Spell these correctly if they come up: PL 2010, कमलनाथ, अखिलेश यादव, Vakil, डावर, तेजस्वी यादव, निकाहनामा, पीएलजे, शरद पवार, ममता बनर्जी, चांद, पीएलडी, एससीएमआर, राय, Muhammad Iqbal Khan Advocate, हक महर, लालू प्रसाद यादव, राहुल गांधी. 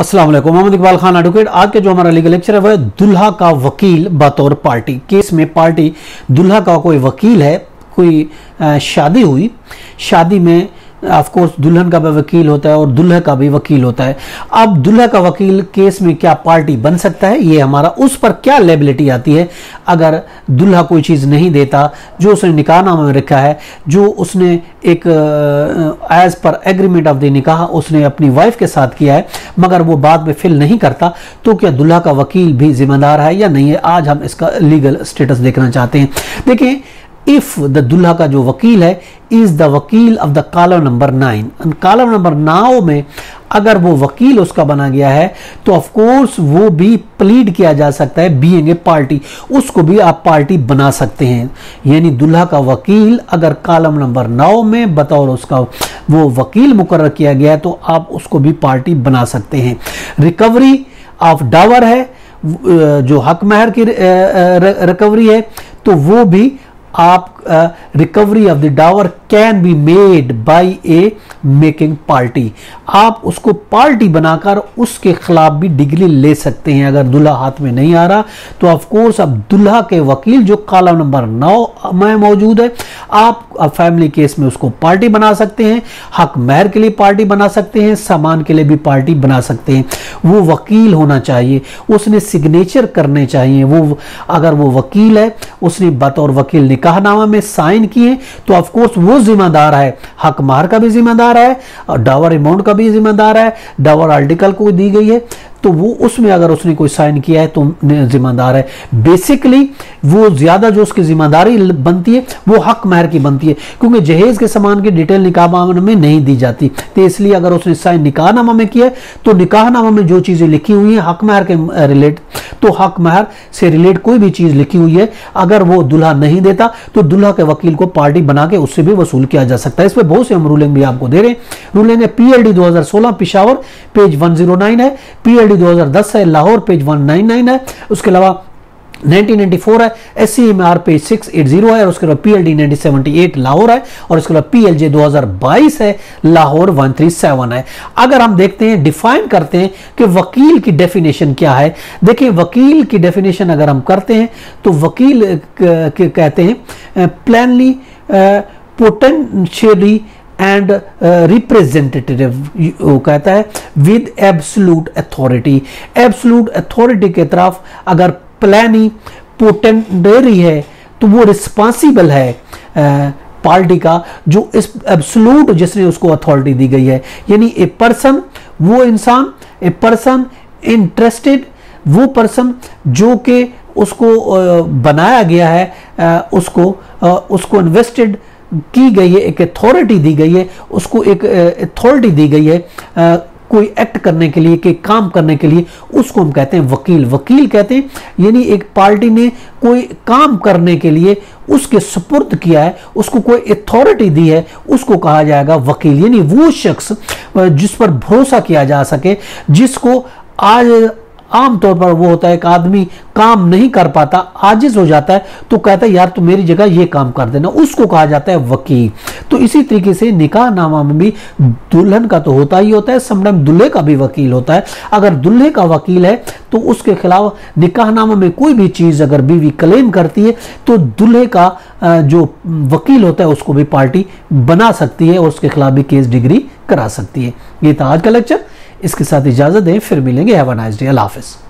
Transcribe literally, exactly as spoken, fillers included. अस्सलाम वालेकुम, मोहम्मद इकबाल खान एडवोकेट। आज के जो हमारा लीगल लेक्चर है वह दुल्हा का वकील बतौर पार्टी। केस में पार्टी दुल्हा का कोई वकील है, कोई शादी हुई, शादी में ऑफ कोर्स दुल्हन का भी वकील होता है और दुल्हे का भी वकील होता है। अब दुल्हे का वकील केस में क्या पार्टी बन सकता है, ये हमारा उस पर क्या लायबिलिटी आती है अगर दुल्हा कोई चीज़ नहीं देता जो उसने निकाहनामा में रखा है, जो उसने एक as per agreement of the निकाह उसने अपनी वाइफ के साथ किया है मगर वो बाद में फिल नहीं करता, तो क्या दुल्हा का वकील भी जिम्मेदार है या नहीं है? आज हम इसका लीगल स्टेटस देखना चाहते हैं। देखें, इफ द दुल्हा का जो वकील है इज द वकील of the column number nine, column number nine में अगर वो वकील उसका बना गया है तो ऑफ कोर्स वो भी प्लीड किया जा सकता है बीइंग ए पार्टी, उसको भी आप पार्टी बना सकते हैं। यानी दुल्हा का वकील अगर कॉलम नंबर नाइन में बतौर उसका वो वकील मुकर्रर किया गया है तो आप उसको भी पार्टी बना सकते हैं। रिकवरी ऑफ डावर है, जो हक महर की रिकवरी है, तो वो भी आप recovery of the डावर can be made by a making party, आप उसको पार्टी बनाकर उसके खिलाफ भी डिग्री ले सकते हैं। अगर दुल्हा हाथ में नहीं आ रहा तो ऑफ कोर्स अब दुल्हा के वकील जो कॉलम नंबर नौ में मौजूद है, आप फैमिली केस में उसको पार्टी बना सकते हैं, हक महर के लिए पार्टी बना सकते हैं, सामान के लिए भी पार्टी बना सकते हैं। वो वकील होना चाहिए, उसने सिग्नेचर करने चाहिए, वो अगर वो वकील है उसने बतौर वकील निकाहनामा में साइन किए तो ऑफ कोर्स वो जिम्मेदार है, हक महर का भी जिम्मेदार है और डावर अमाउंट का भी जिम्मेदार है। डावर आर्टिकल को दी गई है तो वो उसमें अगर उसने कोई साइन किया है तो जिम्मेदार है। बेसिकली वो ज़्यादा जो उसकी जिम्मेदारी बनती है वो हक महर की बनती है, क्योंकि जहेज के सामान की डिटेल निकाहनामा में नहीं दी जाती, तो इसलिए अगर उसने साइन निकाहनामा में किया तो निकाहनामा में जो चीज़ें लिखी हुई हैं हक महर के रिलेट, तो हक महर से रिलेट कोई भी चीज़ लिखी हुई है अगर वो दुल्हा नहीं देता तो दुल्हा के वकील को पार्टी बना के उससे भी वसूल किया जा सकता है। इस पर बहुत से हम रूलिंग भी आपको दे रहे हैं। रूलिंग है पी एल डी दो हज़ार सोलह Peshawar page one zero nine है, पी एल दो हज़ार दस है Lahore page one nine nine है, उसके अलावा नाइनटीन नाइंटी फोर है, एससीएमआर पेज सिक्स एटी है और उसके बाद पीएलडी nineteen seventy eight Lahore है और उसके बाद पीएलजे दो हज़ार बाईस है लाहौर वन थर्टी सेवन है। अगर हम देखते हैं, डिफाइन करते हैं कि वकील की डेफिनेशन क्या है। देखिए, वकील की डेफिनेशन अगर हम करते हैं तो वकील कहते हैं प्लानली पोटेंशियली एंड रिप्रेजेंटेटिव, वो कहता है with absolute authority. Absolute authority के तरफ अगर प्लानी पोटेंडरी है तो वो रिस्पॉन्सिबल है uh, पार्टी का, जो इस एब्सोल्यूट जिसने उसको अथॉरिटी दी गई है। यानी ए पर्सन, वो इंसान, ए पर्सन इंटरेस्टेड, वो पर्सन जो कि उसको uh, बनाया गया है, uh, उसको uh, उसको इन्वेस्टेड की गई है, एक अथॉरिटी दी गई है, उसको एक अथॉरिटी दी गई है आ, कोई एक्ट करने के लिए, के काम करने के लिए, उसको हम कहते हैं वकील। वकील कहते हैं यानी एक पार्टी ने कोई काम करने के लिए उसके सुपुर्द किया है, उसको कोई अथॉरिटी दी है, उसको कहा जाएगा वकील। यानी वो शख्स जिस पर भरोसा किया जा सके, जिसको आज आमतौर पर वो होता है एक आदमी काम नहीं कर पाता, आजिज हो जाता है तो कहता है यार तुम मेरी जगह ये काम कर देना, उसको कहा जाता है वकील। तो इसी तरीके से निकाहनामा में भी दुल्हन का तो होता ही होता है, समटाइम दुल्हे का भी वकील होता है। अगर दुल्हे का वकील है तो उसके खिलाफ निकाहनामा में कोई भी चीज़ अगर बीवी क्लेम करती है तो दुल्हे का जो वकील होता है उसको भी पार्टी बना सकती है और उसके खिलाफ भी केस डिग्री करा सकती है। ये था आज का लेक्चर, इसके साथ इजाजत दें, फिर मिलेंगे। हैव अ नाइस डे, अल्लाह हाफिज़।